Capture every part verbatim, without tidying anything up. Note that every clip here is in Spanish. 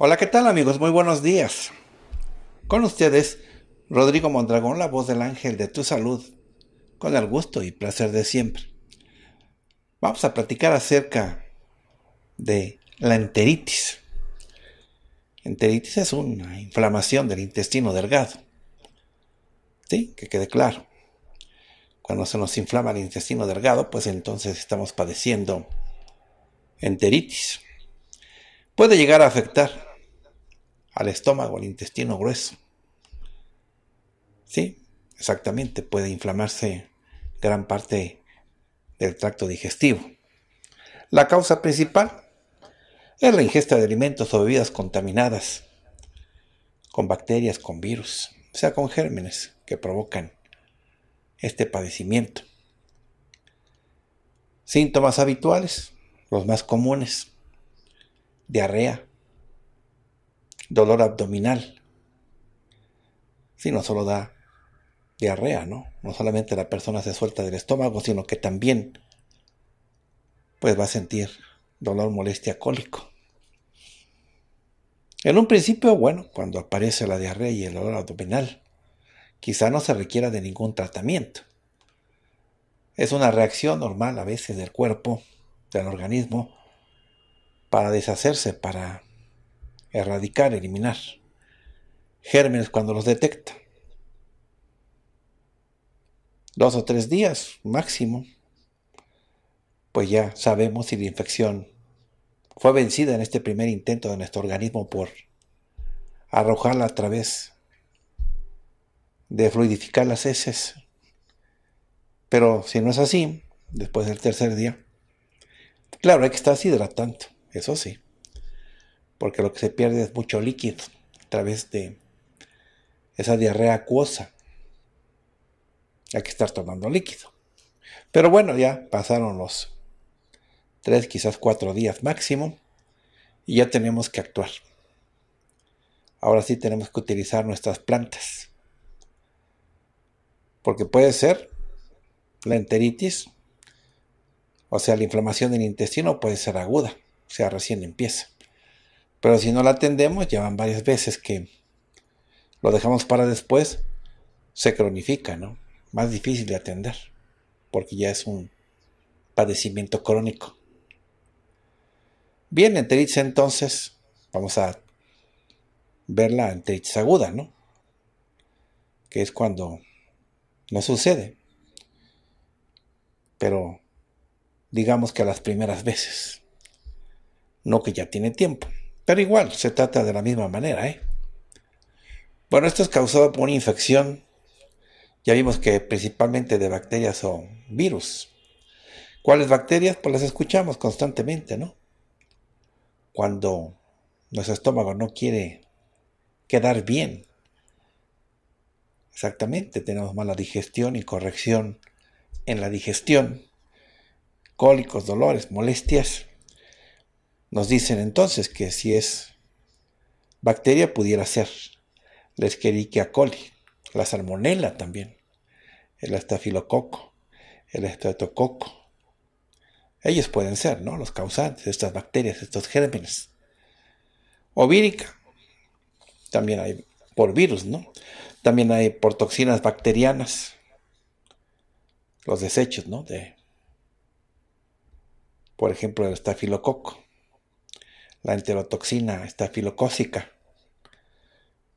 Hola, ¿qué tal amigos? Muy buenos días. Con ustedes, Rodrigo Mondragón, la voz del ángel de tu salud, con el gusto y placer de siempre. Vamos a platicar acerca de la enteritis. Enteritis es una inflamación del intestino delgado. ¿Sí? Que quede claro. Cuando se nos inflama el intestino delgado, pues entonces estamos padeciendo enteritis. Puede llegar a afectar al estómago, al intestino grueso. Sí, exactamente, puede inflamarse gran parte del tracto digestivo. La causa principal es la ingesta de alimentos o bebidas contaminadas con bacterias, con virus, o sea, con gérmenes que provocan este padecimiento. Síntomas habituales, los más comunes: diarrea, dolor abdominal. Si no solo da diarrea, ¿no? No solamente la persona se suelta del estómago, sino que también pues va a sentir dolor, molestia, cólico. En un principio, bueno, cuando aparece la diarrea y el dolor abdominal, quizá no se requiera de ningún tratamiento. Es una reacción normal a veces del cuerpo, del organismo, para deshacerse, para erradicar, eliminar gérmenes cuando los detecta. Dos o tres días máximo, pues ya sabemos si la infección fue vencida en este primer intento de nuestro organismo por arrojarla a través de fluidificar las heces. Pero si no es así, después del tercer día, claro, hay que estar hidratando, eso sí, porque lo que se pierde es mucho líquido a través de esa diarrea acuosa. Hay que estar tomando líquido. Pero bueno, ya pasaron los tres, quizás cuatro días máximo y ya tenemos que actuar. Ahora sí tenemos que utilizar nuestras plantas, porque puede ser la enteritis, o sea, la inflamación del intestino puede ser aguda, o sea, recién empieza. Pero si no la atendemos, ya van varias veces que lo dejamos para después, se cronifica, ¿no? Más difícil de atender, porque ya es un padecimiento crónico. Bien, enteritis entonces, vamos a ver la enteritis aguda, ¿no? Que es cuando no sucede, pero digamos que las primeras veces. No que ya tiene tiempo, pero igual se trata de la misma manera, ¿eh? Bueno, esto es causado por una infección, ya vimos que principalmente de bacterias o virus. ¿Cuáles bacterias? Pues las escuchamos constantemente, ¿no? Cuando nuestro estómago no quiere quedar bien. Exactamente, tenemos mala digestión y corrección en la digestión. Cólicos, dolores, molestias. Nos dicen entonces que si es bacteria pudiera ser la Escherichia coli, la Salmonella también, el Estafilococo, el Estreptococo. Ellos pueden ser, ¿no?, los causantes de estas bacterias, estos gérmenes. O vírica, también hay por virus, ¿no? También hay por toxinas bacterianas, los desechos, ¿no?, de, por ejemplo, el estafilococo. La enterotoxina estafilocócica,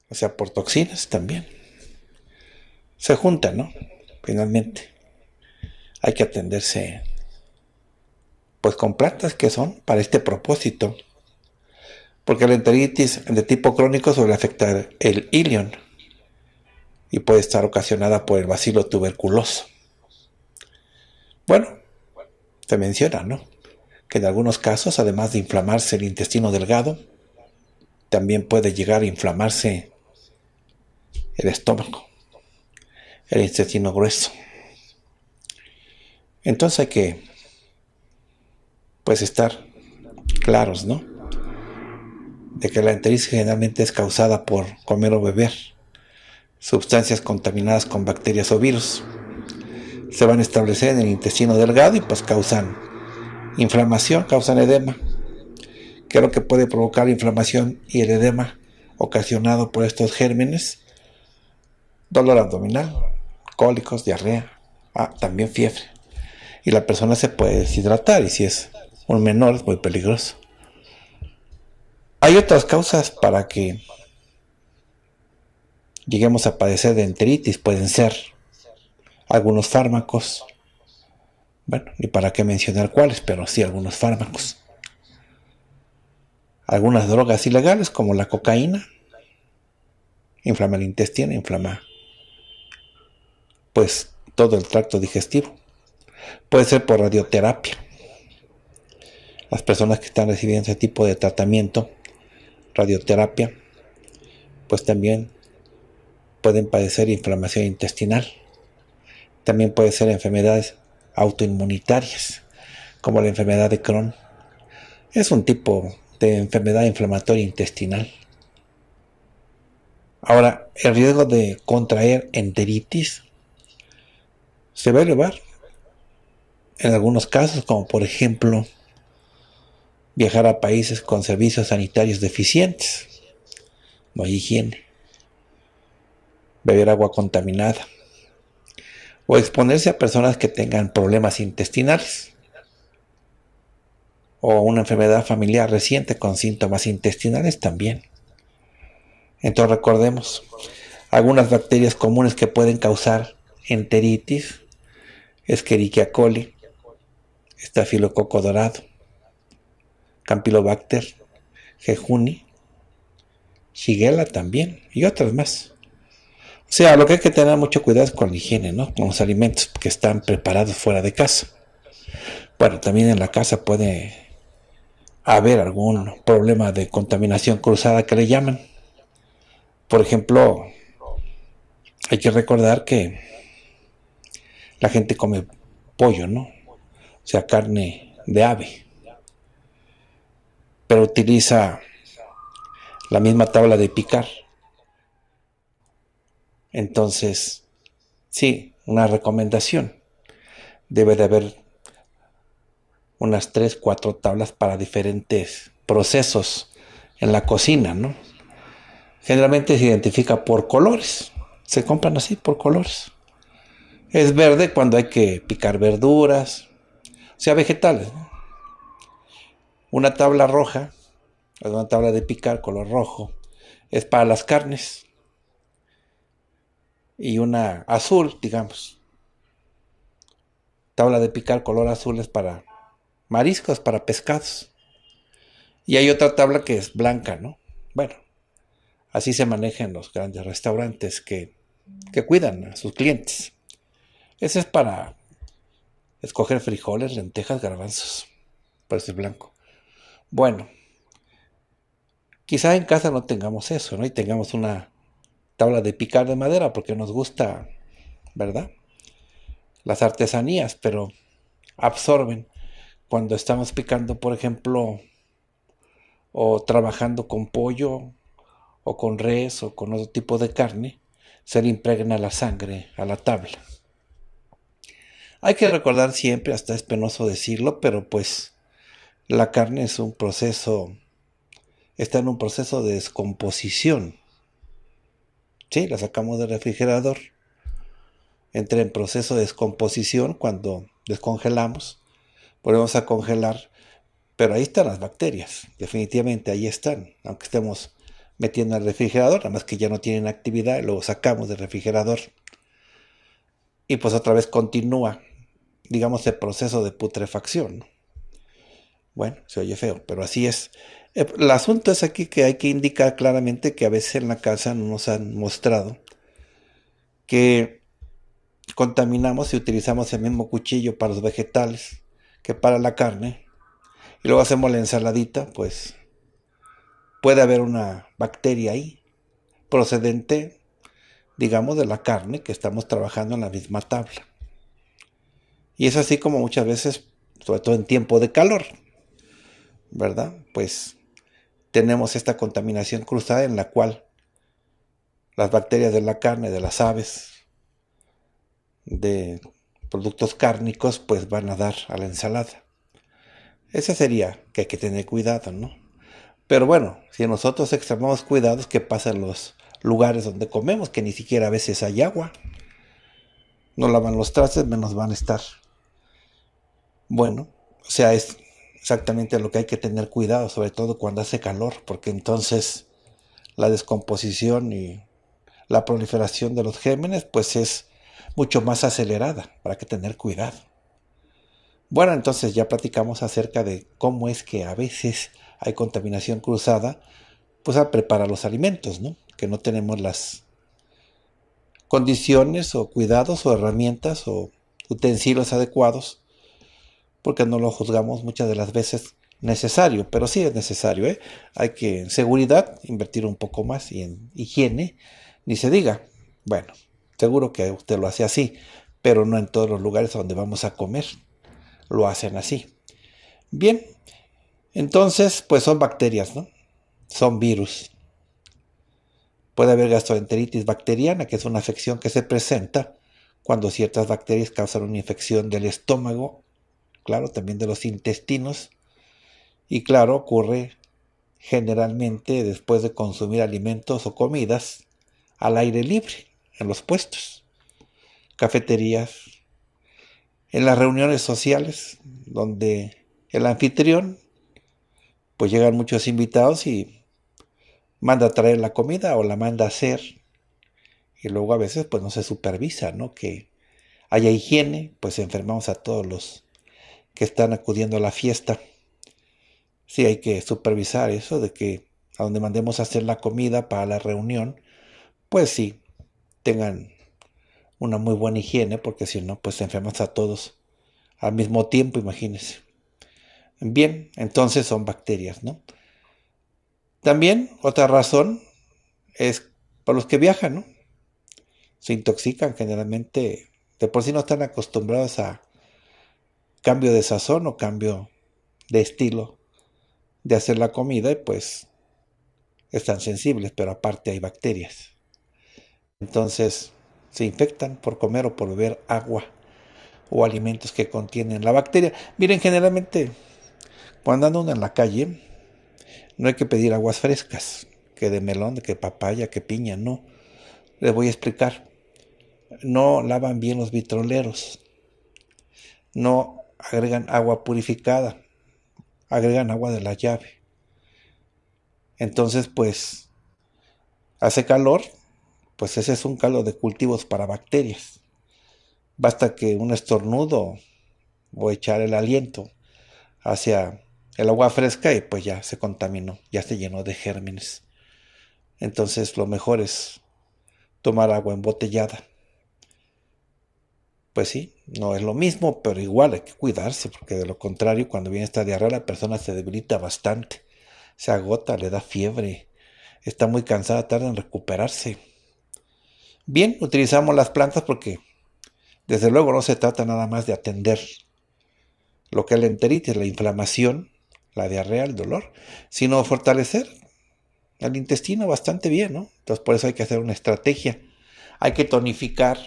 o sea, por toxinas también. Se juntan, ¿no? Finalmente. Hay que atenderse pues con plantas que son para este propósito, porque la enteritis de tipo crónico suele afectar el ilion, y puede estar ocasionada por el bacilo tuberculoso. Bueno, se menciona, ¿no?, que en algunos casos, además de inflamarse el intestino delgado, también puede llegar a inflamarse el estómago, el intestino grueso. Entonces hay que, pues, estar claros, ¿no?, de que la enteritis generalmente es causada por comer o beber sustancias contaminadas con bacterias o virus. Se van a establecer en el intestino delgado y pues causan inflamación, causan edema, que es lo que puede provocar inflamación y el edema ocasionado por estos gérmenes, dolor abdominal, cólicos, diarrea, ah, también fiebre. Y la persona se puede deshidratar, y si es un menor es muy peligroso. Hay otras causas para que lleguemos a padecer de enteritis. Pueden ser algunos fármacos, bueno, ni para qué mencionar cuáles, pero sí algunos fármacos. Algunas drogas ilegales como la cocaína, inflama el intestino, inflama pues todo el tracto digestivo. Puede ser por radioterapia. Las personas que están recibiendo ese tipo de tratamiento, radioterapia, pues también pueden padecer inflamación intestinal. También puede ser enfermedades autoinmunitarias, como la enfermedad de Crohn. Es un tipo de enfermedad inflamatoria intestinal. Ahora, el riesgo de contraer enteritis se va a elevar en algunos casos, como por ejemplo viajar a países con servicios sanitarios deficientes, no hay higiene, beber agua contaminada, o exponerse a personas que tengan problemas intestinales, o una enfermedad familiar reciente con síntomas intestinales también. Entonces recordemos, algunas bacterias comunes que pueden causar enteritis, Escherichia coli, Estafilococo dorado, Campylobacter, Jejuni, Shigella también, y otras más. O sea, lo que hay que tener mucho cuidado es con la higiene, ¿no?, con los alimentos que están preparados fuera de casa. Bueno, también en la casa puede haber algún problema de contaminación cruzada que le llaman. Por ejemplo, hay que recordar que la gente come pollo, ¿no?, o sea, carne de ave, pero utiliza la misma tabla de picar. Entonces, sí, una recomendación. Debe de haber unas tres, cuatro tablas para diferentes procesos en la cocina, ¿no? Generalmente se identifica por colores. Se compran así, por colores. Es verde cuando hay que picar verduras, o sea, vegetales, ¿no? Una tabla roja, una tabla de picar color rojo, es para las carnes. Y una azul, digamos, tabla de picar color azul es para mariscos, para pescados. Y hay otra tabla que es blanca, ¿no? Bueno, así se maneja en los grandes restaurantes que, que cuidan a sus clientes. Ese es para escoger frijoles, lentejas, garbanzos, por eso es blanco. Bueno, quizá en casa no tengamos eso, ¿no?, y tengamos una tabla de picar de madera porque nos gusta, ¿verdad?, las artesanías, pero absorben cuando estamos picando, por ejemplo, o trabajando con pollo o con res o con otro tipo de carne, se le impregna la sangre a la tabla. Hay que recordar siempre, hasta es penoso decirlo, pero pues la carne es un proceso, está en un proceso de descomposición. Sí, la sacamos del refrigerador, entra en proceso de descomposición cuando descongelamos, volvemos a congelar, pero ahí están las bacterias, definitivamente ahí están, aunque estemos metiendo al refrigerador, nada más que ya no tienen actividad, luego sacamos del refrigerador y pues otra vez continúa, digamos, el proceso de putrefacción, ¿no? Bueno, se oye feo, pero así es. El asunto es aquí que hay que indicar claramente que a veces en la casa no nos han mostrado que contaminamos y utilizamos el mismo cuchillo para los vegetales que para la carne, y luego hacemos la ensaladita, pues puede haber una bacteria ahí, procedente, digamos, de la carne que estamos trabajando en la misma tabla. Y es así como muchas veces, sobre todo en tiempo de calor, ¿verdad? Pues tenemos esta contaminación cruzada en la cual las bacterias de la carne, de las aves, de productos cárnicos, pues van a dar a la ensalada. Ese sería que hay que tener cuidado, ¿no? Pero bueno, si nosotros extremamos cuidados, ¿qué pasa en los lugares donde comemos? Que ni siquiera a veces hay agua. No lavan los trastes, menos van a estar. Bueno, o sea, es exactamente lo que hay que tener cuidado, sobre todo cuando hace calor, porque entonces la descomposición y la proliferación de los gérmenes, pues es mucho más acelerada, para que tener cuidado. Bueno, entonces ya platicamos acerca de cómo es que a veces hay contaminación cruzada, pues al preparar los alimentos, ¿no? Que no tenemos las condiciones o cuidados o herramientas o utensilios adecuados, porque no lo juzgamos muchas de las veces necesario, pero sí es necesario, ¿eh? Hay que en seguridad invertir un poco más, y en higiene ni se diga. Bueno, seguro que usted lo hace así, pero no en todos los lugares donde vamos a comer lo hacen así. Bien. Entonces, pues son bacterias, ¿no? Son virus. Puede haber gastroenteritis bacteriana, que es una afección que se presenta cuando ciertas bacterias causan una infección del estómago, claro, también de los intestinos, y claro, ocurre generalmente después de consumir alimentos o comidas al aire libre, en los puestos, cafeterías, en las reuniones sociales, donde el anfitrión, pues llegan muchos invitados y manda a traer la comida o la manda a hacer. Y luego a veces pues no se supervisa, ¿no? Que haya higiene, pues enfermamos a todos los que están acudiendo a la fiesta. Sí, hay que supervisar eso de que a donde mandemos a hacer la comida para la reunión, pues sí, tengan una muy buena higiene, porque si no, pues enfermamos a todos al mismo tiempo, imagínense. Bien, entonces son bacterias, ¿no? También otra razón es para los que viajan, ¿no? Se intoxican generalmente, de por sí no están acostumbrados a cambio de sazón o cambio de estilo de hacer la comida, y pues están sensibles, pero aparte hay bacterias. Entonces se infectan por comer o por beber agua o alimentos que contienen la bacteria. Miren, generalmente, cuando anda uno en la calle, no hay que pedir aguas frescas, que de melón, que papaya, que piña, no. Les voy a explicar. No lavan bien los vitroleros. No agregan agua purificada. Agregan agua de la llave. Entonces, pues, hace calor, pues ese es un caldo de cultivos para bacterias. Basta que un estornudo o echar el aliento hacia el agua fresca y pues ya se contaminó, ya se llenó de gérmenes. Entonces lo mejor es tomar agua embotellada. Pues sí, no es lo mismo, pero igual hay que cuidarse, porque de lo contrario, cuando viene esta diarrea, la persona se debilita bastante, se agota, le da fiebre, está muy cansada, tarda en recuperarse. Bien, utilizamos las plantas porque desde luego no se trata nada más de atender lo que es la enteritis, la inflamación, la diarrea, el dolor, sino fortalecer el intestino bastante bien, ¿no? Entonces por eso hay que hacer una estrategia. Hay que tonificar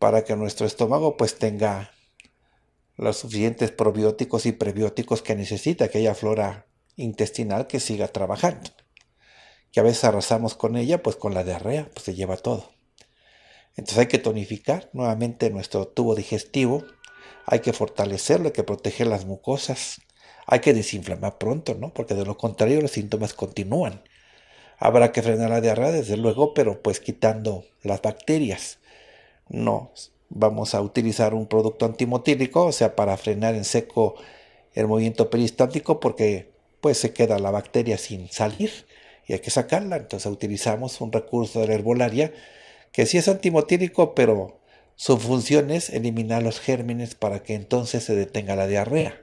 para que nuestro estómago pues tenga los suficientes probióticos y prebióticos que necesita, que haya flora intestinal que siga trabajando. Que a veces arrasamos con ella, pues con la diarrea, pues se lleva todo. Entonces hay que tonificar nuevamente nuestro tubo digestivo. Hay que fortalecerlo, hay que proteger las mucosas, hay que desinflamar pronto, ¿no? Porque de lo contrario los síntomas continúan. Habrá que frenar la diarrea, desde luego, pero pues quitando las bacterias. No vamos a utilizar un producto antimotílico, o sea, para frenar en seco el movimiento peristáltico, porque pues se queda la bacteria sin salir y hay que sacarla. Entonces utilizamos un recurso de la herbolaria que sí es antimotílico, pero su función es eliminar los gérmenes para que entonces se detenga la diarrea.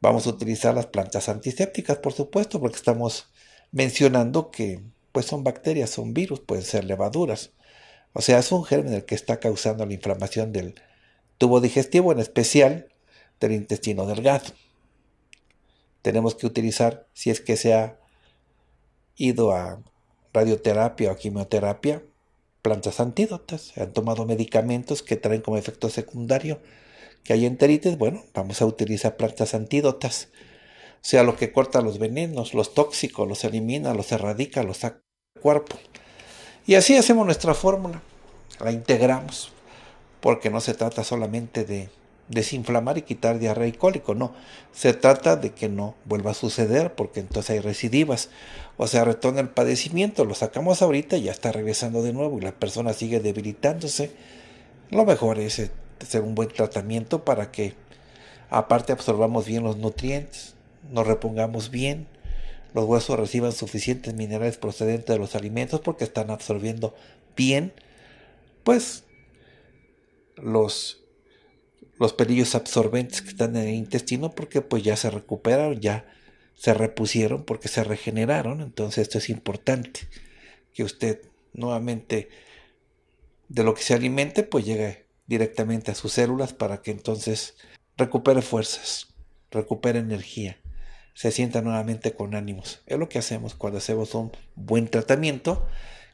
Vamos a utilizar las plantas antisépticas, por supuesto, porque estamos mencionando que pues son bacterias, son virus, pueden ser levaduras. O sea, es un germen el que está causando la inflamación del tubo digestivo, en especial del intestino delgado. Tenemos que utilizar, si es que se ha ido a radioterapia o quimioterapia, plantas antídotas. Han tomado medicamentos que traen como efecto secundario que hay enteritis. Bueno, vamos a utilizar plantas antídotas. O sea, lo que corta los venenos, los tóxicos, los elimina, los erradica, los saca del cuerpo. Y así hacemos nuestra fórmula, la integramos, porque no se trata solamente de desinflamar y quitar diarrea y cólico, no. Se trata de que no vuelva a suceder, porque entonces hay recidivas. O sea, retorna el padecimiento, lo sacamos ahorita y ya está regresando de nuevo y la persona sigue debilitándose. Lo mejor es hacer un buen tratamiento para que, aparte, absorbamos bien los nutrientes, nos repongamos bien, los huesos reciban suficientes minerales procedentes de los alimentos porque están absorbiendo bien, pues, los, los pelillos absorbentes que están en el intestino, porque pues ya se recuperaron, ya se repusieron, porque se regeneraron. Entonces esto es importante, que usted nuevamente de lo que se alimente pues llegue directamente a sus células para que entonces recupere fuerzas, recupere energía, se sienta nuevamente con ánimos. Es lo que hacemos cuando hacemos un buen tratamiento,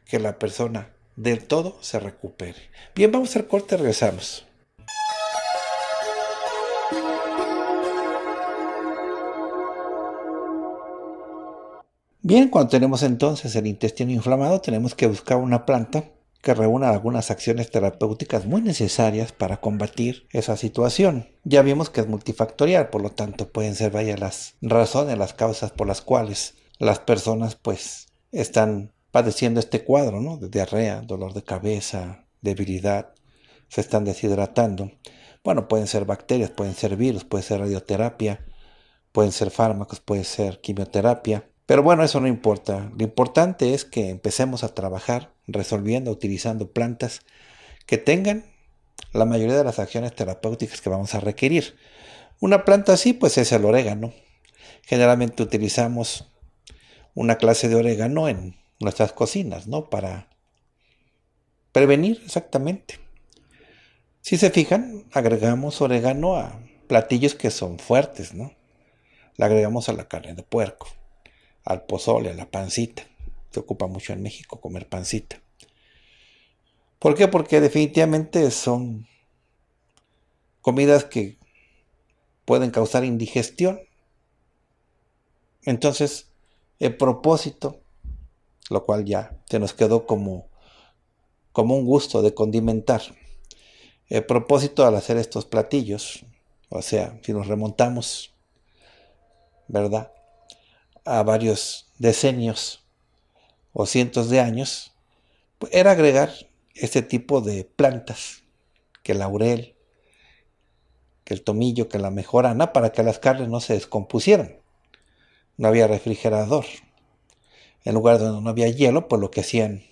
que la persona del todo se recupere. Bien, vamos al corte, regresamos. Bien, cuando tenemos entonces el intestino inflamado, tenemos que buscar una planta que reúna algunas acciones terapéuticas muy necesarias para combatir esa situación. Ya vimos que es multifactorial, por lo tanto pueden ser varias las razones, las causas por las cuales las personas pues están padeciendo este cuadro, ¿no? De diarrea, dolor de cabeza, debilidad, se están deshidratando. Bueno, pueden ser bacterias, pueden ser virus, puede ser radioterapia, pueden ser fármacos, puede ser quimioterapia. Pero bueno, eso no importa. Lo importante es que empecemos a trabajar resolviendo, utilizando plantas que tengan la mayoría de las acciones terapéuticas que vamos a requerir. Una planta así pues es el orégano. Generalmente utilizamos una clase de orégano en nuestras cocinas, ¿no? Para prevenir, exactamente. Si se fijan, agregamos orégano a platillos que son fuertes, ¿no? Le agregamos a la carne de puerco, al pozole, a la pancita. Se ocupa mucho en México comer pancita. ¿Por qué? Porque definitivamente son comidas que pueden causar indigestión. Entonces, el propósito, lo cual ya se nos quedó como, como un gusto de condimentar, el propósito al hacer estos platillos, o sea, si nos remontamos, ¿verdad?, a varios decenios o cientos de años, era agregar este tipo de plantas, que el laurel, que el tomillo, que la mejorana, para que las carnes no se descompusieran. No había refrigerador. En lugar donde no había hielo, pues lo que hacían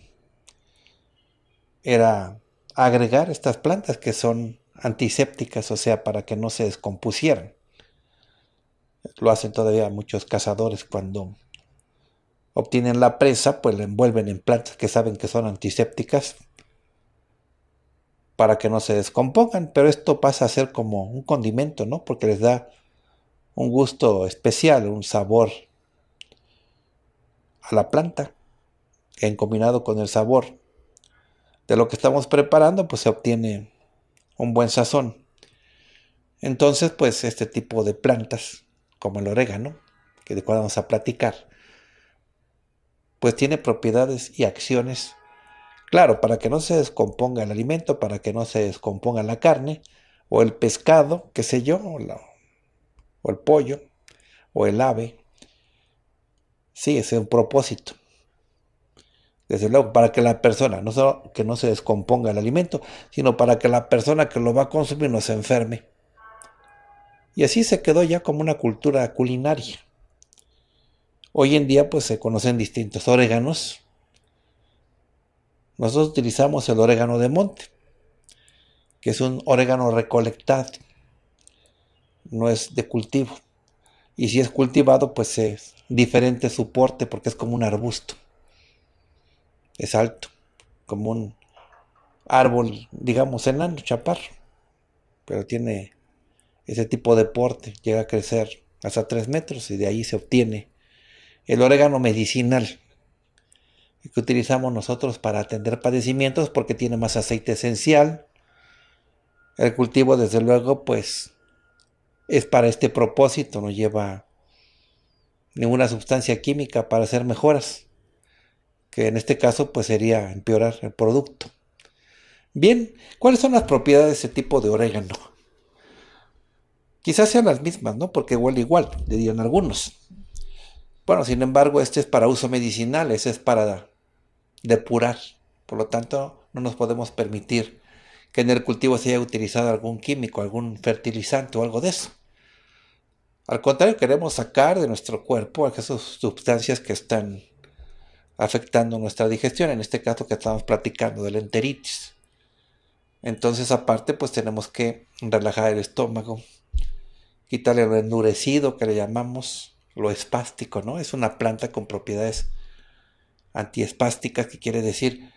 era agregar estas plantas que son antisépticas, o sea, para que no se descompusieran. Lo hacen todavía muchos cazadores cuando obtienen la presa, pues la envuelven en plantas que saben que son antisépticas para que no se descompongan. Pero esto pasa a ser como un condimento, ¿no? Porque les da un gusto especial, un sabor a la planta, en combinado con el sabor de lo que estamos preparando, pues se obtiene un buen sazón. Entonces, pues este tipo de plantas, como el orégano, que de cual vamos a platicar, pues tiene propiedades y acciones, claro, para que no se descomponga el alimento, para que no se descomponga la carne, o el pescado, qué sé yo, o, la, o el pollo, o el ave. Sí, ese es un propósito. Desde luego, para que la persona, no solo que no se descomponga el alimento, sino para que la persona que lo va a consumir no se enferme. Y así se quedó ya como una cultura culinaria. Hoy en día pues se conocen distintos oréganos, Nosotros utilizamos el orégano de monte, que es un orégano recolectado, no es de cultivo. Y si es cultivado, pues es diferente su porte porque es como un arbusto. Es alto, como un árbol, digamos, enano, chaparro. Pero tiene ese tipo de porte, llega a crecer hasta tres metros y de ahí se obtiene el orégano medicinal que utilizamos nosotros para atender padecimientos porque tiene más aceite esencial. El cultivo, desde luego, pues es para este propósito, no lleva ninguna sustancia química para hacer mejoras, que en este caso pues sería empeorar el producto. Bien, ¿cuáles son las propiedades de este tipo de orégano? Quizás sean las mismas, ¿no? Porque huele igual, dirían algunos. Bueno, sin embargo, este es para uso medicinal, ese es para depurar. Por lo tanto, no nos podemos permitir que en el cultivo se haya utilizado algún químico, algún fertilizante o algo de eso. Al contrario, queremos sacar de nuestro cuerpo esas sustancias que están afectando nuestra digestión, en este caso que estamos platicando de la enteritis. Entonces, aparte, pues tenemos que relajar el estómago, quitarle lo endurecido que le llamamos, lo espástico, ¿no? Es una planta con propiedades antiespásticas, que quiere decir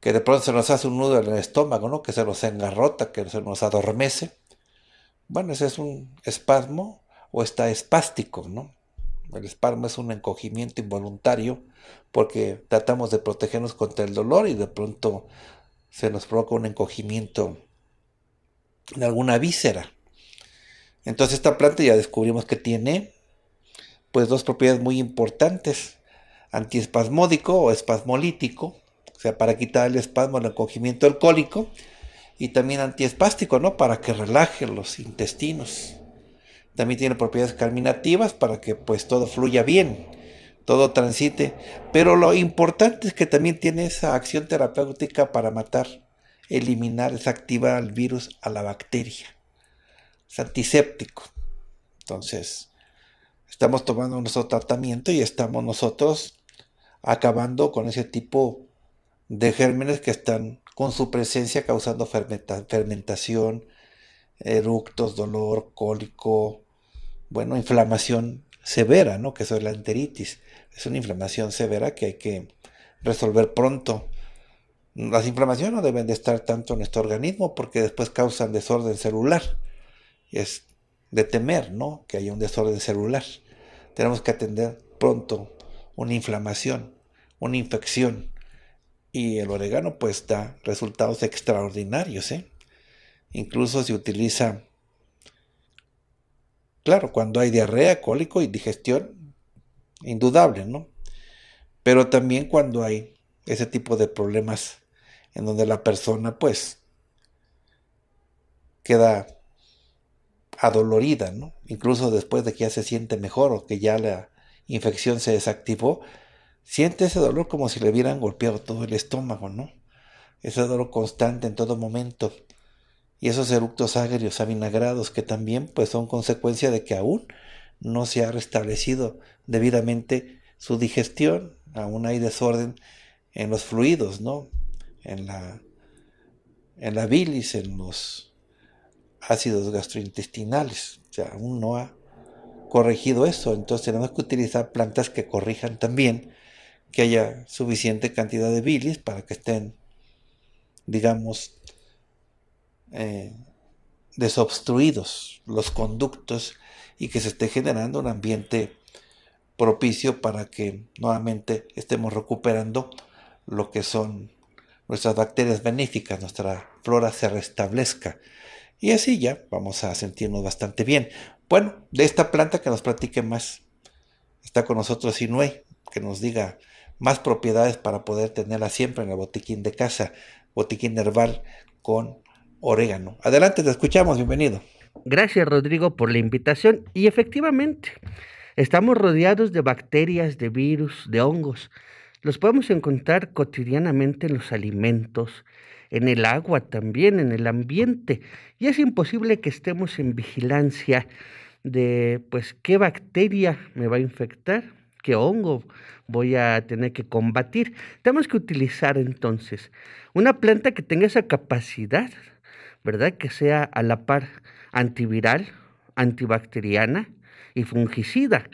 que de pronto se nos hace un nudo en el estómago, ¿no? Que se nos engarrota, que se nos adormece. Bueno, ese es un espasmo o está espástico, ¿no? El espasmo es un encogimiento involuntario porque tratamos de protegernos contra el dolor y de pronto se nos provoca un encogimiento en alguna víscera. Entonces esta planta ya descubrimos que tiene pues dos propiedades muy importantes, antiespasmódico o espasmolítico, o sea, para quitar el espasmo, el encogimiento alcohólico, y también antiespástico, ¿no? Para que relaje los intestinos. También tiene propiedades carminativas para que pues todo fluya bien, todo transite, pero lo importante es que también tiene esa acción terapéutica para matar, eliminar, desactivar al virus, a la bacteria. Es antiséptico. Entonces, estamos tomando nuestro tratamiento y estamos nosotros acabando con ese tipo de gérmenes que están con su presencia causando fermenta- fermentación, eructos, dolor, cólico, bueno, inflamación severa, ¿no? Que eso es la enteritis. Es una inflamación severa que hay que resolver pronto. Las inflamaciones no deben de estar tanto en nuestro organismo porque después causan desorden celular. Es de temer, ¿no? Que haya un desorden celular. Tenemos que atender pronto una inflamación, una infección. Y el orégano pues da resultados extraordinarios, ¿eh? Incluso se utiliza, claro, cuando hay diarrea, cólico y digestión, indudable, ¿no? Pero también cuando hay ese tipo de problemas en donde la persona pues queda adolorida, ¿no? Incluso después de que ya se siente mejor o que ya la infección se desactivó, siente ese dolor como si le hubieran golpeado todo el estómago, ¿no? Ese dolor constante en todo momento. Y esos eructos agrios, avinagrados, que también pues, son consecuencia de que aún no se ha restablecido debidamente su digestión. Aún hay desorden en los fluidos, ¿no? En la, en la bilis, en los ácidos gastrointestinales, o sea, aún no ha corregido eso. Entonces tenemos que utilizar plantas que corrijan también, que haya suficiente cantidad de bilis para que estén, digamos, eh, desobstruidos los conductos y que se esté generando un ambiente propicio para que nuevamente estemos recuperando lo que son nuestras bacterias benéficas, nuestra flora se restablezca. Y así ya vamos a sentirnos bastante bien. Bueno, de esta planta que nos platique más. Está con nosotros Sinue, que nos diga más propiedades para poder tenerla siempre en el botiquín de casa, botiquín herbal con orégano. Adelante, te escuchamos, bienvenido. Gracias, Rodrigo, por la invitación. Y efectivamente, estamos rodeados de bacterias, de virus, de hongos. Los podemos encontrar cotidianamente en los alimentos, en el agua también, en el ambiente. Y es imposible que estemos en vigilancia de, pues, qué bacteria me va a infectar, qué hongo voy a tener que combatir. Tenemos que utilizar entonces una planta que tenga esa capacidad, ¿verdad? Que sea a la par antiviral, antibacteriana y fungicida.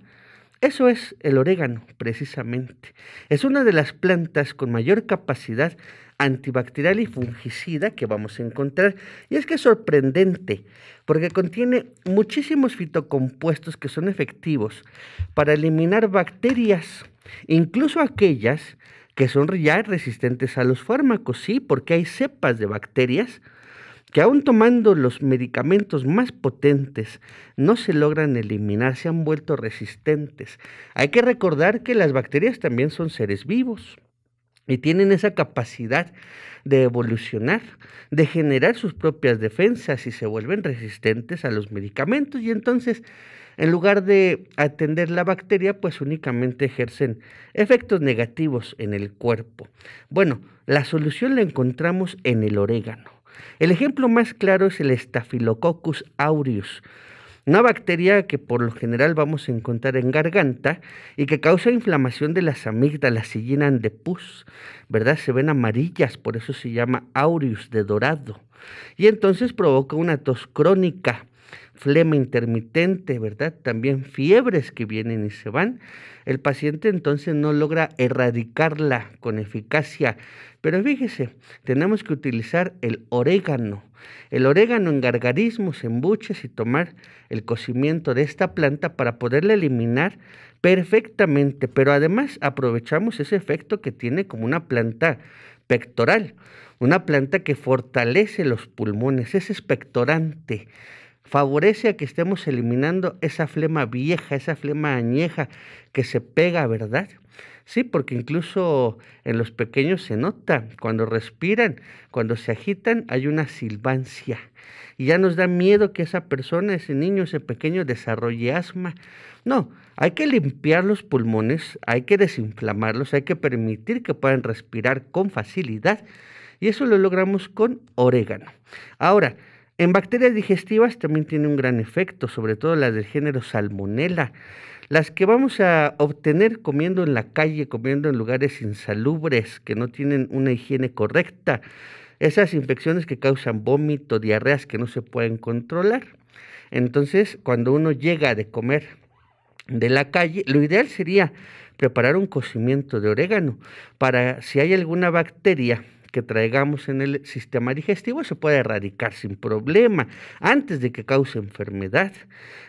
Eso es el orégano, precisamente. Es una de las plantas con mayor capacidad antibacterial y fungicida que vamos a encontrar. Y es que es sorprendente, porque contiene muchísimos fitocompuestos que son efectivos para eliminar bacterias, incluso aquellas que son ya resistentes a los fármacos, sí, porque hay cepas de bacterias que aún tomando los medicamentos más potentes no se logran eliminar, se han vuelto resistentes. Hay que recordar que las bacterias también son seres vivos y tienen esa capacidad de evolucionar, de generar sus propias defensas y se vuelven resistentes a los medicamentos. Y entonces, en lugar de atender la bacteria, pues únicamente ejercen efectos negativos en el cuerpo. Bueno, la solución la encontramos en el orégano. El ejemplo más claro es el Staphylococcus aureus, una bacteria que por lo general vamos a encontrar en garganta y que causa inflamación de las amígdalas y llenan de pus, ¿verdad? Se ven amarillas, por eso se llama aureus, de dorado, y entonces provoca una tos crónica, flema intermitente, ¿verdad? También fiebres que vienen y se van. El paciente entonces no logra erradicarla con eficacia. Pero fíjese, tenemos que utilizar el orégano. El orégano en gargarismos, en buches, y tomar el cocimiento de esta planta para poderla eliminar perfectamente. Pero además aprovechamos ese efecto que tiene como una planta pectoral, una planta que fortalece los pulmones, es expectorante. Favorece a que estemos eliminando esa flema vieja, esa flema añeja que se pega, ¿verdad? Sí, porque incluso en los pequeños se nota, cuando respiran, cuando se agitan, hay una silbancia. Y ya nos da miedo que esa persona, ese niño, ese pequeño desarrolle asma. No, hay que limpiar los pulmones, hay que desinflamarlos, hay que permitir que puedan respirar con facilidad. Y eso lo logramos con orégano. Ahora, en bacterias digestivas también tiene un gran efecto, sobre todo las del género Salmonella, las que vamos a obtener comiendo en la calle, comiendo en lugares insalubres, que no tienen una higiene correcta, esas infecciones que causan vómito, diarreas que no se pueden controlar. Entonces, cuando uno llega de comer de la calle, lo ideal sería preparar un cocimiento de orégano para si hay alguna bacteria que traigamos en el sistema digestivo, se puede erradicar sin problema, antes de que cause enfermedad.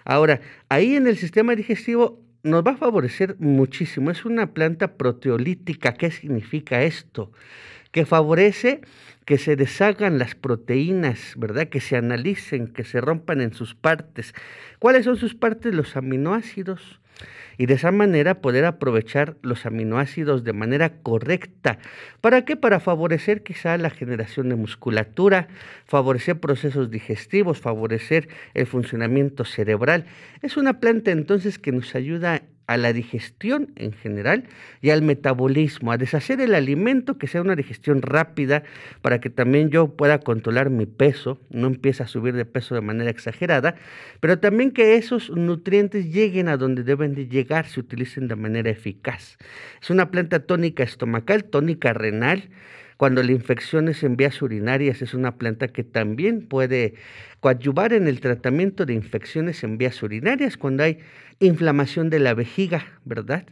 Ahora, ahí en el sistema digestivo nos va a favorecer muchísimo. Es una planta proteolítica. ¿Qué significa esto? Que favorece que se deshagan las proteínas, ¿verdad? Que se analicen, que se rompan en sus partes. ¿Cuáles son sus partes? Los aminoácidos. Y de esa manera poder aprovechar los aminoácidos de manera correcta. ¿Para qué? Para favorecer quizá la generación de musculatura, favorecer procesos digestivos, favorecer el funcionamiento cerebral. Es una planta entonces que nos ayuda a la digestión en general y al metabolismo, a deshacer el alimento, que sea una digestión rápida para que también yo pueda controlar mi peso, no empiece a subir de peso de manera exagerada, pero también que esos nutrientes lleguen a donde deben de llegar, se utilicen de manera eficaz. Es una planta tónica estomacal, tónica renal. Cuando la infección es en vías urinarias, es una planta que también puede coadyuvar en el tratamiento de infecciones en vías urinarias, cuando hay inflamación de la vejiga, ¿verdad?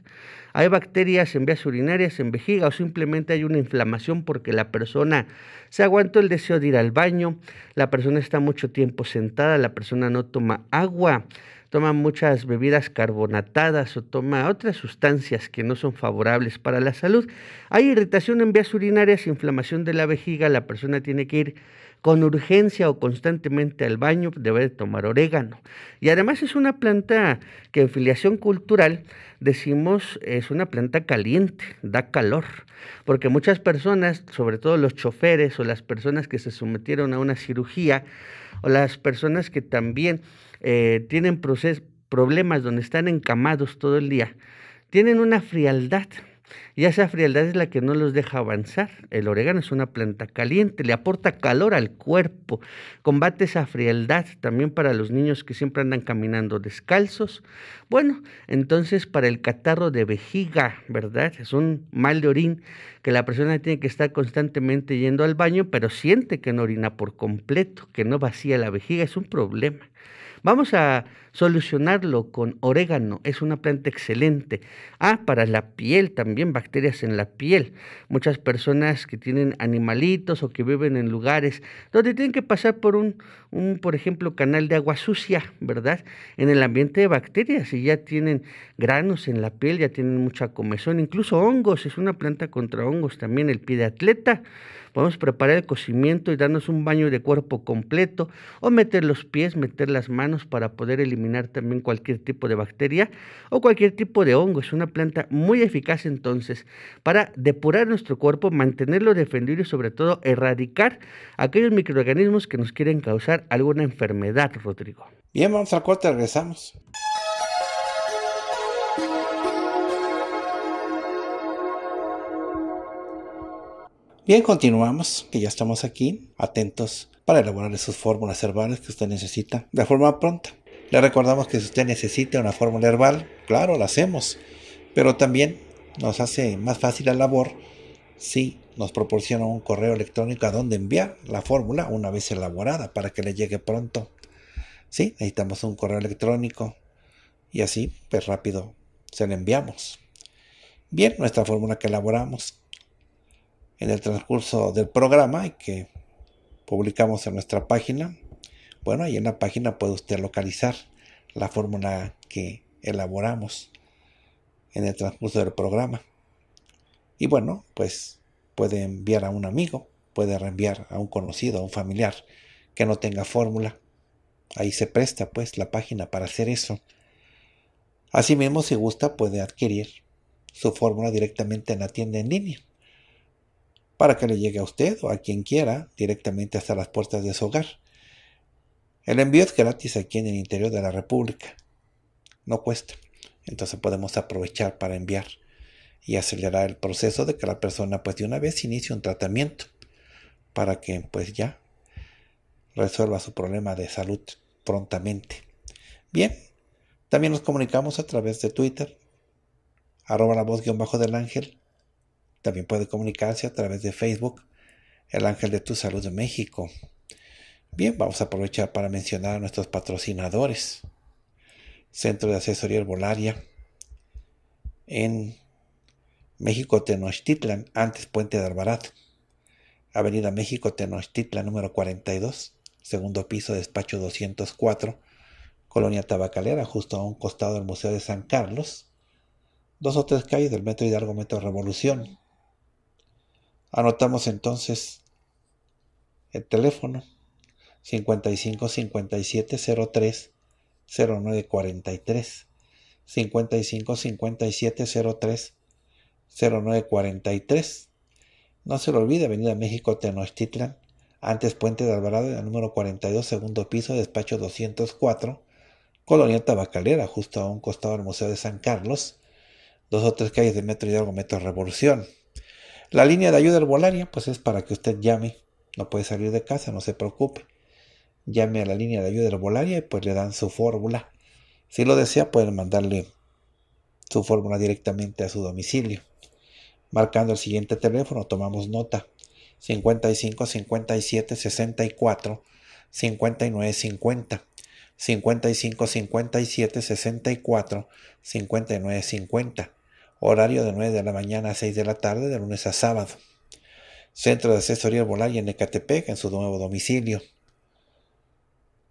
Hay bacterias en vías urinarias, en vejiga, o simplemente hay una inflamación porque la persona se aguantó el deseo de ir al baño, la persona está mucho tiempo sentada, la persona no toma agua, toma muchas bebidas carbonatadas o toma otras sustancias que no son favorables para la salud. Hay irritación en vías urinarias, inflamación de la vejiga, la persona tiene que ir con urgencia o constantemente al baño, debe tomar orégano. Y además es una planta que en filiación cultural decimos es una planta caliente, da calor, porque muchas personas, sobre todo los choferes o las personas que se sometieron a una cirugía o las personas que también eh, tienen proces- problemas donde están encamados todo el día, tienen una frialdad Y esa frialdad es la que no los deja avanzar. El orégano es una planta caliente, le aporta calor al cuerpo, combate esa frialdad también para los niños que siempre andan caminando descalzos. Bueno, entonces para el catarro de vejiga, ¿verdad? Es un mal de orín que la persona tiene que estar constantemente yendo al baño, pero siente que no orina por completo, que no vacía la vejiga, es un problema. Vamos a solucionarlo con orégano, es una planta excelente. Ah, para la piel también, bacterias en la piel. Muchas personas que tienen animalitos o que viven en lugares donde tienen que pasar por un, un, por ejemplo, canal de agua sucia, ¿verdad? En el ambiente de bacterias y ya tienen granos en la piel, ya tienen mucha comezón, incluso hongos, es una planta contra hongos también, el pie de atleta. Podemos preparar el cocimiento y darnos un baño de cuerpo completo o meter los pies, meter las manos para poder eliminar también cualquier tipo de bacteria o cualquier tipo de hongo. Es una planta muy eficaz entonces para depurar nuestro cuerpo, mantenerlo defendido y sobre todo erradicar aquellos microorganismos que nos quieren causar alguna enfermedad, Rodrigo. Bien, vamos al corte, regresamos. Bien, continuamos, que ya estamos aquí, atentos para elaborar sus fórmulas herbales que usted necesita de forma pronta. Le recordamos que si usted necesita una fórmula herbal, claro, la hacemos, pero también nos hace más fácil la labor si nos proporciona un correo electrónico a donde enviar la fórmula una vez elaborada para que le llegue pronto. Sí, necesitamos un correo electrónico y así, pues rápido, se le enviamos. Bien, nuestra fórmula que elaboramos en el transcurso del programa y que publicamos en nuestra página, bueno, ahí en la página puede usted localizar la fórmula que elaboramos en el transcurso del programa. Y bueno, pues puede enviar a un amigo, puede reenviar a un conocido, a un familiar que no tenga fórmula. Ahí se presta pues la página para hacer eso. Asimismo, si gusta, puede adquirir su fórmula directamente en la tienda en línea, para que le llegue a usted o a quien quiera directamente hasta las puertas de su hogar. El envío es gratis aquí en el interior de la República. No cuesta. Entonces podemos aprovechar para enviar y acelerar el proceso de que la persona pues de una vez inicie un tratamiento para que pues ya resuelva su problema de salud prontamente. Bien, también nos comunicamos a través de Twitter, arroba la voz guión bajo del ángel. También puede comunicarse a través de Facebook, El Ángel de Tu Salud de México. Bien, vamos a aprovechar para mencionar a nuestros patrocinadores. Centro de Asesoría Herbolaria en México Tenochtitlan, antes Puente de Alvarado. Avenida México Tenochtitlan, número cuarenta y dos, segundo piso, despacho doscientos cuatro, Colonia Tabacalera, justo a un costado del Museo de San Carlos. Dos o tres calles del Metro Hidalgo, Metro Revolución. Anotamos entonces el teléfono cincuenta y cinco, cincuenta y siete, cero tres, cero nueve cuarenta y tres, cincuenta y cinco, cincuenta y siete, cero tres, cero nueve cuarenta y tres. No se lo olvide, Avenida México Tenochtitlan, antes Puente de Alvarado, el número cuarenta y dos, segundo piso, despacho doscientos cuatro, Colonia Tabacalera, justo a un costado del Museo de San Carlos, dos o tres calles de Metro Hidalgo, Metro Revolución. La línea de ayuda herbolaria, pues es para que usted llame. No puede salir de casa, no se preocupe. Llame a la línea de ayuda herbolaria y pues le dan su fórmula. Si lo desea, pueden mandarle su fórmula directamente a su domicilio. Marcando el siguiente teléfono, tomamos nota. cincuenta y cinco, cincuenta y siete, sesenta y cuatro, cincuenta y nueve, cincuenta. cincuenta y cinco, cincuenta y siete, sesenta y cuatro, cincuenta y nueve, cincuenta. Horario de nueve de la mañana a seis de la tarde, de lunes a sábado. Centro de Asesoría Herbolaria en Ecatepec, en su nuevo domicilio.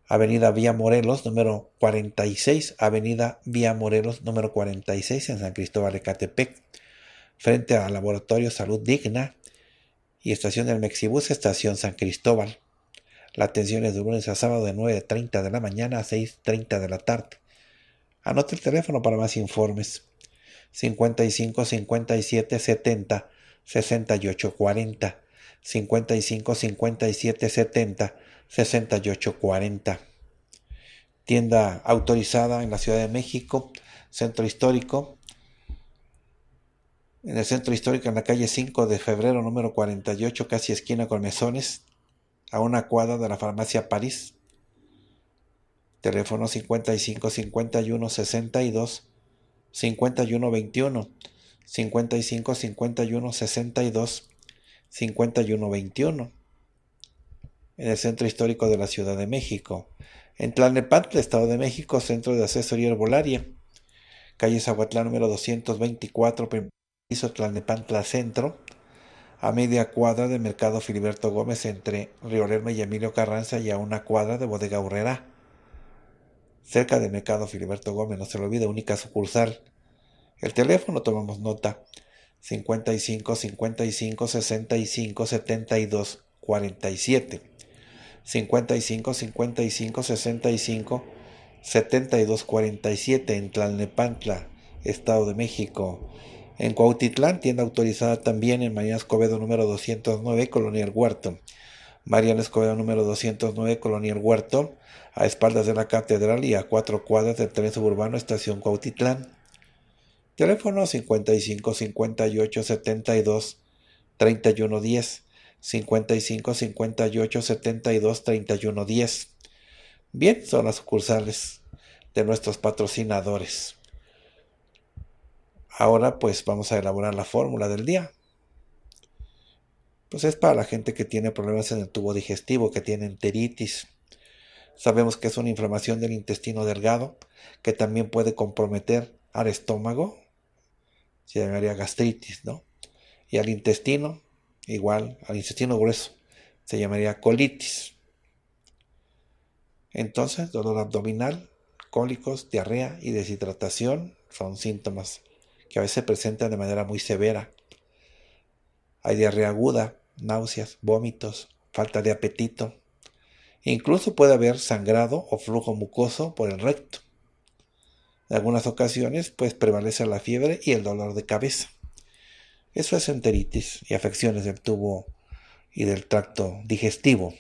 Avenida Vía Morelos, número cuarenta y seis. Avenida Vía Morelos, número cuarenta y seis, en San Cristóbal, Ecatepec. Frente al Laboratorio Salud Digna y Estación del Mexibus, Estación San Cristóbal. La atención es de lunes a sábado de nueve treinta de la mañana a seis treinta de la tarde. Anote el teléfono para más informes. cincuenta y cinco, cincuenta y siete, setenta, sesenta y ocho, cuarenta. cincuenta y cinco, cincuenta y siete, setenta, sesenta y ocho, cuarenta. Tienda autorizada en la Ciudad de México, Centro Histórico, en el centro histórico, en la calle cinco de febrero, número cuarenta y ocho, casi esquina con Mesones, a una cuadra de la farmacia París. Teléfono cincuenta y cinco, cincuenta y uno, sesenta y dos, cincuenta y uno, veintiuno, cincuenta y cinco, cincuenta y uno, sesenta y dos, cincuenta y uno, veintiuno, en el centro histórico de la Ciudad de México. En Tlalnepantla, Estado de México, Centro de Asesoría Herbolaria, calle Zahuatlán número doscientos veinticuatro, primer piso, Tlalnepantla Centro, a media cuadra del Mercado Filiberto Gómez, entre Riolema y Emilio Carranza, y a una cuadra de Bodega Urrera, cerca del Mercado Filiberto Gómez, no se lo olvide, única sucursal. El teléfono, tomamos nota, cincuenta y cinco, cincuenta y cinco, sesenta y cinco, setenta y dos, cuarenta y siete, cincuenta y cinco, cincuenta y cinco, sesenta y cinco, setenta y dos, cuarenta y siete, en Tlalnepantla, Estado de México. En Cuautitlán, tienda autorizada también en Mariano Escobedo número doscientos nueve, Colonia El Huerto. Mariano Escobedo número doscientos nueve, Colonia El Huerto, a espaldas de la Catedral y a cuatro cuadras del tren suburbano Estación Cuautitlán. Teléfono cincuenta y cinco, cincuenta y ocho, setenta y dos, treinta y uno, diez, cincuenta y cinco, cincuenta y ocho, setenta y dos, treinta y uno, diez. Bien, son las sucursales de nuestros patrocinadores. Ahora pues vamos a elaborar la fórmula del día. Pues es para la gente que tiene problemas en el tubo digestivo, que tiene enteritis. Sabemos que es una inflamación del intestino delgado que también puede comprometer al estómago. Se llamaría gastritis, ¿no? Y al intestino, igual, al intestino grueso, se llamaría colitis. Entonces, dolor abdominal, cólicos, diarrea y deshidratación son síntomas que a veces se presentan de manera muy severa. Hay diarrea aguda, náuseas, vómitos, falta de apetito. Incluso puede haber sangrado o flujo mucoso por el recto. En algunas ocasiones, pues, prevalece la fiebre y el dolor de cabeza. Eso es enteritis y afecciones del tubo y del tracto digestivo.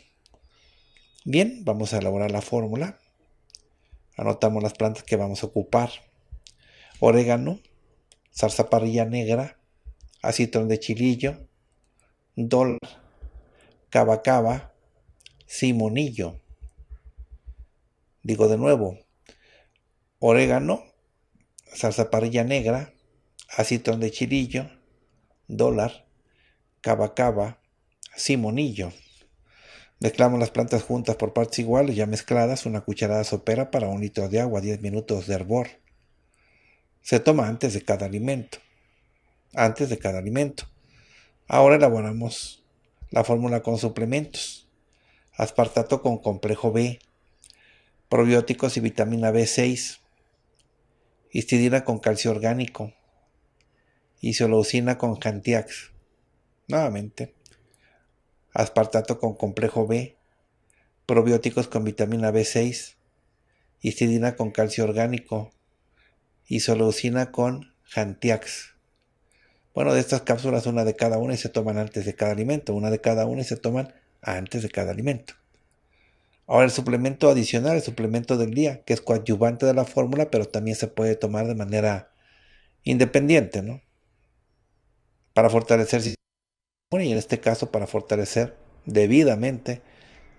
Bien, vamos a elaborar la fórmula. Anotamos las plantas que vamos a ocupar. Orégano, zarzaparrilla negra, aceitón de chilillo, dólar, cava-cava, simonillo. Digo de nuevo. Orégano, zarzaparrilla negra, aceitón de chilillo, dólar, cava-cava, simonillo. Mezclamos las plantas juntas por partes iguales, ya mezcladas, una cucharada sopera para un litro de agua, diez minutos de hervor. Se toma antes de cada alimento. Antes de cada alimento. Ahora elaboramos la fórmula con suplementos. Aspartato con complejo B, probióticos y vitamina B seis, histidina con calcio orgánico, isoleucina con Jantiax, nuevamente, aspartato con complejo B, probióticos con vitamina B seis, histidina con calcio orgánico, isoleucina con Jantiax. Bueno, de estas cápsulas, una de cada una y se toman antes de cada alimento, una de cada una y se toman antes de cada alimento. Ahora el suplemento adicional, el suplemento del día, que es coadyuvante de la fórmula, pero también se puede tomar de manera independiente, ¿no? Para fortalecer, y en este caso para fortalecer debidamente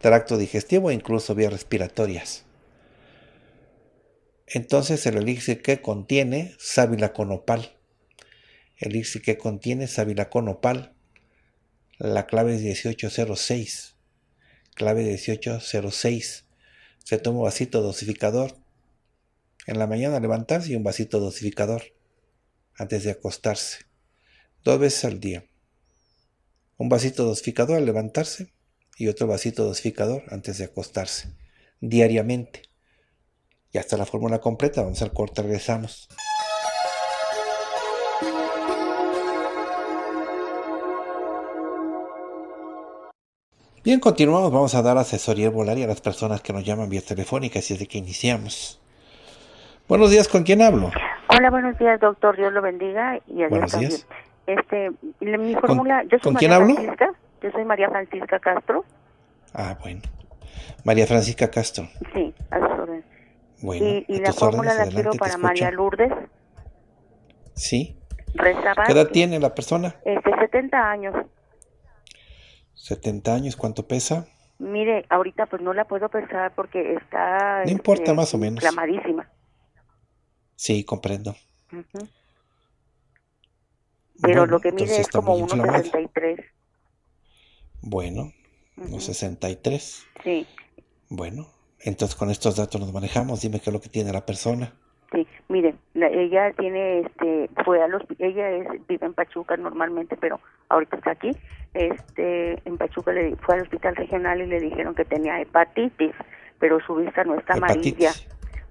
tracto digestivo e incluso vías respiratorias. Entonces el elixir que contiene sábila con opal. El elixir que contiene sábila con opal. La clave es dieciocho cero seis. Clave dieciocho cero seis. Se toma un vasito dosificador. En la mañana levantarse y un vasito dosificador antes de acostarse. Dos veces al día. Un vasito dosificador al levantarse y otro vasito dosificador antes de acostarse. Diariamente. Ya está la fórmula completa. Vamos al corte, regresamos. Bien, continuamos. Vamos a dar asesoría herbolaria a las personas que nos llaman vía telefónica, así es de que iniciamos. Buenos días, ¿con quién hablo? Hola, buenos días, doctor. Dios lo bendiga y adiós. Buenos días. Este, mi fórmula, yo soy ¿Con María quién hablo? Francisca, yo soy María Francisca Castro. Ah, bueno. María Francisca Castro. Sí, a sus órdenes. Bueno, y, y la fórmula órdenes, la quiero para María Lourdes. Sí. Rezabal. ¿Qué edad tiene la persona? Este, setenta años. setenta años, ¿cuánto pesa? Mire, ahorita pues no la puedo pesar porque está... No importa, eh, más o menos. Inflamadísima. Sí, comprendo. Uh-huh. Pero bueno, lo que mide es como uno sesenta y tres. Bueno, uh-huh. uno sesenta y tres. Sí. Bueno, entonces con estos datos nos manejamos. Dime qué es lo que tiene la persona. Sí, miren, la, ella tiene, este, fue a los, ella es, vive en Pachuca normalmente, pero ahorita está aquí, este, en Pachuca le, fue al hospital regional y le dijeron que tenía hepatitis, pero su vista no está amarilla,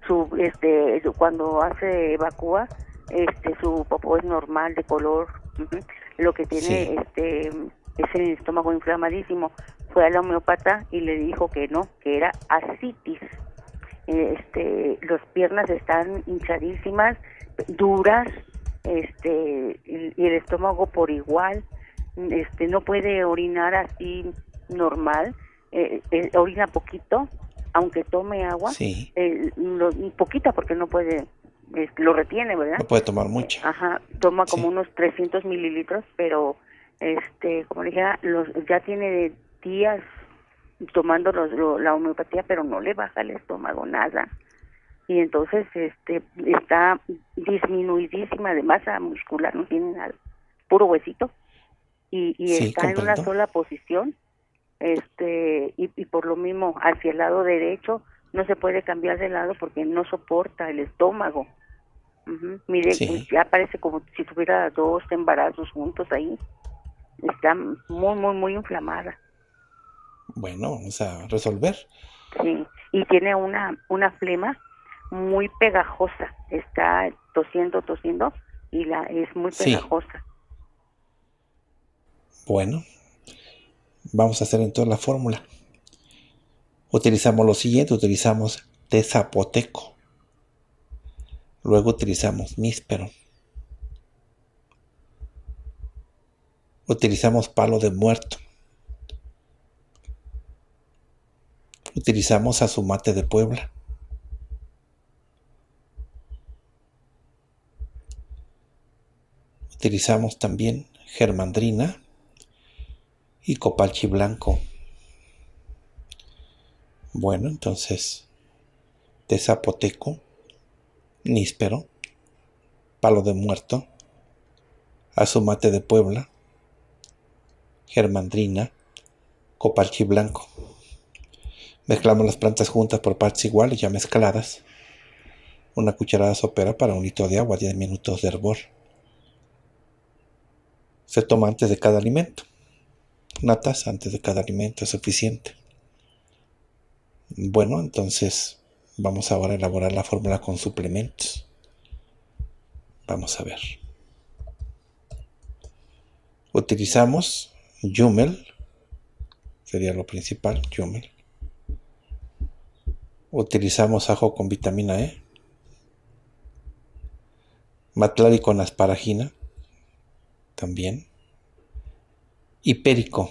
su, este, cuando hace evacúa, este, su popó es normal de color, uh-huh. Lo que tiene, sí. este, es el estómago inflamadísimo, fue al homeópata y le dijo que no, que era ascitis. Este, las piernas están hinchadísimas, duras, este, y el estómago por igual, este, no puede orinar así normal, eh, eh, orina poquito, aunque tome agua, sí. eh, lo, poquita porque no puede, eh, lo retiene, ¿verdad? No puede tomar mucho. Ajá, toma como sí. unos trescientos mililitros, pero, este, como dije, los, ya tiene días tomando los, lo, la homeopatía, pero no le baja el estómago nada, y entonces este está disminuidísima de masa muscular, no tiene nada, puro huesito, y, y sí, está comprendo. En una sola posición, este y, y por lo mismo hacia el lado derecho no se puede cambiar de lado porque no soporta el estómago. Uh-huh. Mire, sí. ya parece como si tuviera dos embarazos juntos ahí, está muy muy muy inflamada. Bueno, vamos a resolver. Sí, y tiene una una flema muy pegajosa. Está tosiendo, tosiendo y la es muy pegajosa. Sí. Bueno, vamos a hacer entonces la fórmula. Utilizamos lo siguiente, utilizamos té zapoteco. Luego utilizamos níspero. Utilizamos palo de muerto. Utilizamos azumate de Puebla. Utilizamos también germandrina y copalchi blanco. Bueno, entonces, té zapoteco, níspero, palo de muerto, azumate de Puebla, germandrina, copalchi blanco. Mezclamos las plantas juntas por partes iguales, ya mezcladas. Una cucharada sopera para un litro de agua, diez minutos de hervor. Se toma antes de cada alimento. Una taza antes de cada alimento es suficiente. Bueno, entonces vamos ahora a elaborar la fórmula con suplementos. Vamos a ver. Utilizamos Yumel, sería lo principal, Yumel. Utilizamos ajo con vitamina E, matlari con asparagina, también, y perico.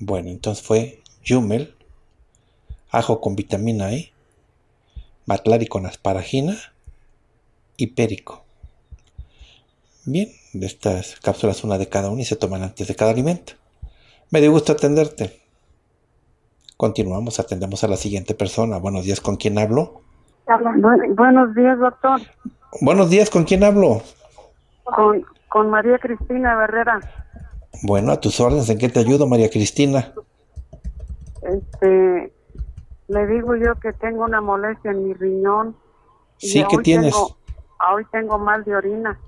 Bueno, entonces fue Yumel, ajo con vitamina E, matlari con asparagina y perico. Bien, de estas cápsulas una de cada una y se toman antes de cada alimento. Me dio gusto atenderte. Continuamos, atendemos a la siguiente persona. Buenos días, ¿con quién hablo? Bu- buenos días, doctor. Buenos días, ¿con quién hablo? Con, con María Cristina Barrera. Bueno, a tus órdenes, ¿en qué te ayudo, María Cristina? Este, le digo yo que tengo una molestia en mi riñón. Sí, ¿qué tienes? Tengo, hoy tengo mal de orina.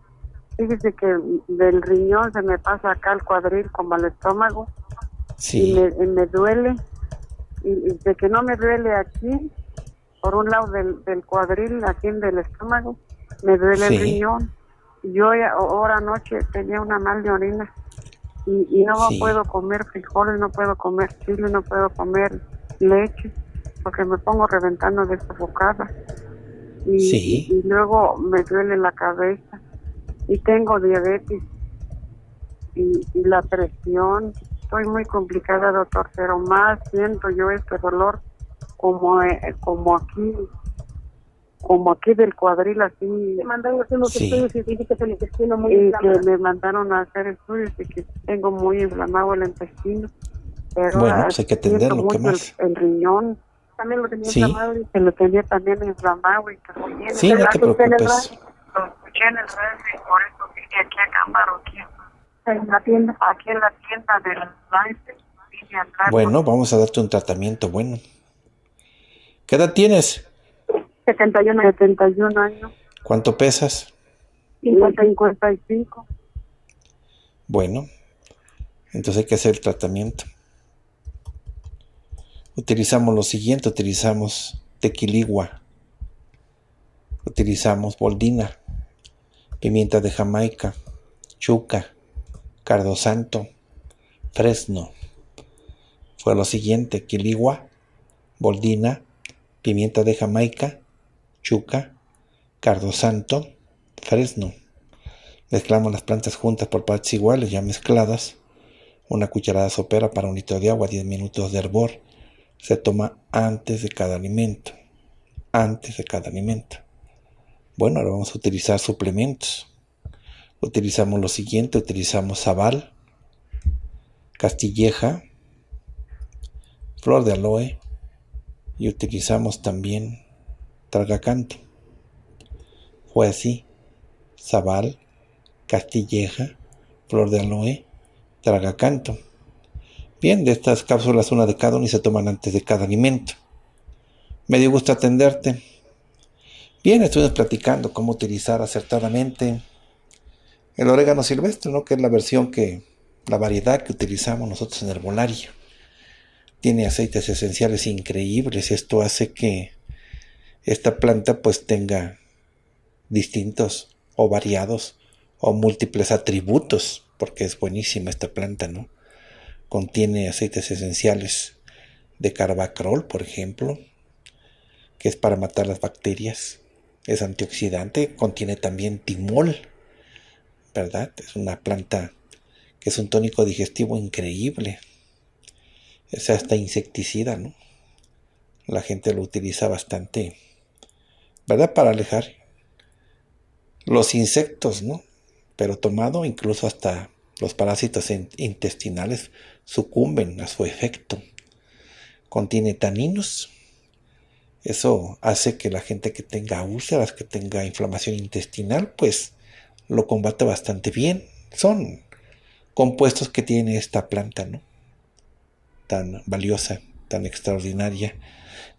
Fíjese que del riñón se me pasa acá el cuadril como al estómago. Sí. Y me, y me duele. Y de que no me duele aquí, por un lado del, del cuadril, aquí del estómago, me duele sí. el riñón. Yo ahora anoche tenía una mal de orina y, y no sí. puedo comer frijoles, no puedo comer chile, no puedo comer leche, porque me pongo reventando de sofocada. Y, sí. y luego me duele la cabeza y tengo diabetes y, y la presión. Estoy muy complicada, doctor, pero más siento yo este dolor como eh, como aquí como aquí del cuadril, así. Me mandaron a hacer unos sí. estudios y dije que el intestino muy inflamado. Me mandaron a hacer estudios y que tengo muy inflamado el intestino. Pero bueno, pues hay que atenderlo, ¿qué más? El, el riñón también lo tenía sí. inflamado y se lo tenía también inflamado. Y que sí, no te preocupes. Lo escuché en el radio y por eso vine aquí a Cámara, aquí en la tienda, aquí en la tienda del live. Bueno, vamos a darte un tratamiento bueno. ¿Qué edad tienes? setenta y uno años. ¿Cuánto pesas? cincuenta y cinco. Bueno, entonces hay que hacer el tratamiento. Utilizamos lo siguiente, utilizamos tequiligua, utilizamos boldina, pimienta de Jamaica, chuca, cardosanto, fresno. Fue lo siguiente: quiligua, boldina, pimienta de Jamaica, chuca, cardosanto, fresno. Mezclamos las plantas juntas por partes iguales, ya mezcladas. Una cucharada sopera para un litro de agua, diez minutos de hervor. Se toma antes de cada alimento. Antes de cada alimento. Bueno, ahora vamos a utilizar suplementos. Utilizamos lo siguiente: utilizamos sabal, castilleja, flor de aloe, y utilizamos también tragacanto. Fue así: sabal, castilleja, flor de aloe, tragacanto. Bien, de estas cápsulas una de cada una y se toman antes de cada alimento. Me dio gusto atenderte. Bien, estuvimos platicando cómo utilizar acertadamente el orégano silvestre, ¿no? Que es la versión que, la variedad que utilizamos nosotros en herbolaria. Tiene aceites esenciales increíbles. Esto hace que esta planta pues tenga distintos o variados o múltiples atributos, porque es buenísima esta planta, ¿no? Contiene aceites esenciales de carbacriol, por ejemplo, que es para matar las bacterias. Es antioxidante, contiene también timol, ¿verdad? Es una planta que es un tónico digestivo increíble. O sea, hasta insecticida, ¿no? La gente lo utiliza bastante, ¿verdad? Para alejar los insectos, ¿no? Pero tomado, incluso hasta los parásitos intestinales sucumben a su efecto. Contiene taninos. Eso hace que la gente que tenga úlceras, que tenga inflamación intestinal, pues lo combate bastante bien. Son compuestos que tiene esta planta, ¿no? Tan valiosa, tan extraordinaria.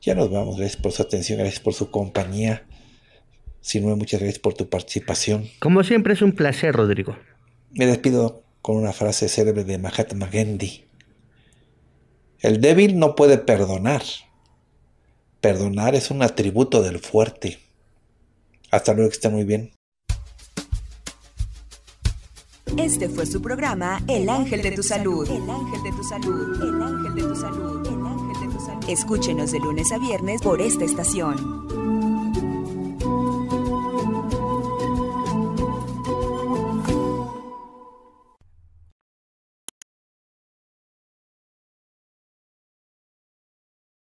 Ya nos vamos, gracias por su atención, gracias por su compañía. Sinue, muchas gracias por tu participación. Como siempre es un placer, Rodrigo. Me despido con una frase célebre de Mahatma Gandhi: el débil no puede perdonar. Perdonar es un atributo del fuerte. Hasta luego, que estén muy bien. Este fue su programa El Ángel de tu Salud. El Ángel de tu Salud. El Ángel de tu Salud. El Ángel de tu Salud. Escúchenos de lunes a viernes por esta estación.